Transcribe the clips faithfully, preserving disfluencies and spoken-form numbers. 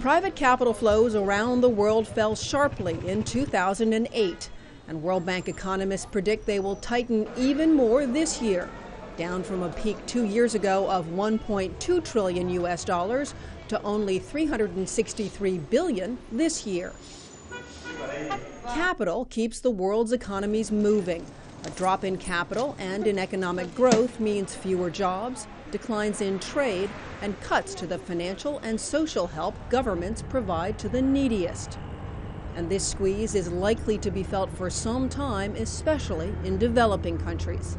Private capital flows around the world fell sharply in two thousand eight, and World Bank economists predict they will tighten even more this year, down from a peak two years ago of one point two trillion U S dollars to only three hundred sixty-three billion this year. Capital keeps the world's economies moving. A drop in capital and in economic growth means fewer jobs, declines in trade, and cuts to the financial and social help governments provide to the neediest. And this squeeze is likely to be felt for some time, especially in developing countries.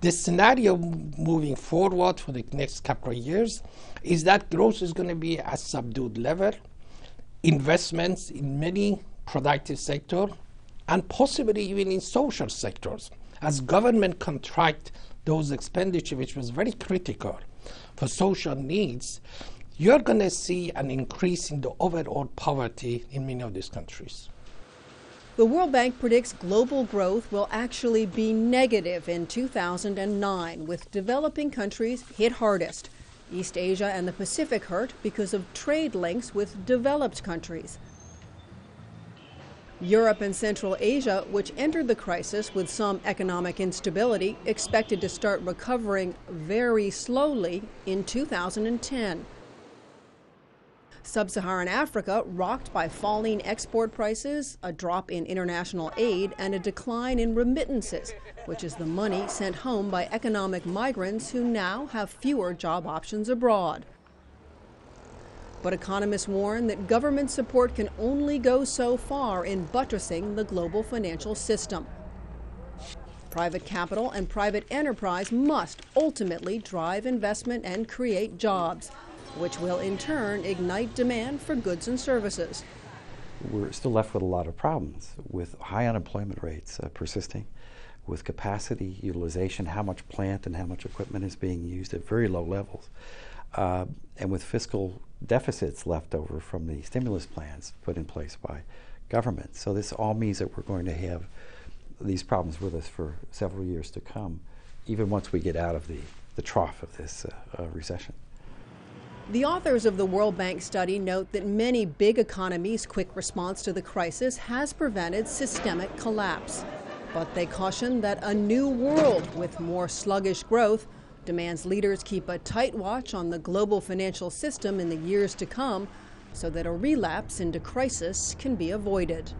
The scenario moving forward for the next couple of years is that growth is going to be at a subdued level, investments in many productive sectors, and possibly even in social sectors, as government contract those expenditure which was very critical for social needs, you're going to see an increase in the overall poverty in many of these countries. The World Bank predicts global growth will actually be negative in two thousand nine, with developing countries hit hardest. East Asia and the Pacific hurt because of trade links with developed countries. Europe and Central Asia, which entered the crisis with some economic instability, expected to start recovering very slowly in two thousand ten. Sub-Saharan Africa, rocked by falling export prices, a drop in international aid, and a decline in remittances, which is the money sent home by economic migrants who now have fewer job options abroad. But economists warn that government support can only go so far in buttressing the global financial system. Private capital and private enterprise must ultimately drive investment and create jobs, which will in turn ignite demand for goods and services. We're still left with a lot of problems, with high unemployment rates uh, persisting, with capacity utilization, how much plant and how much equipment is being used at very low levels, uh, and with fiscal deficits left over from the stimulus plans put in place by government. So this all means that we're going to have these problems with us for several years to come, even once we get out of the, the trough of this uh, uh, recession. The authors of the World Bank study note that many big economies' quick response to the crisis has prevented systemic collapse. But they caution that a new world with more sluggish growth demands leaders keep a tight watch on the global financial system in the years to come so that a relapse into crisis can be avoided.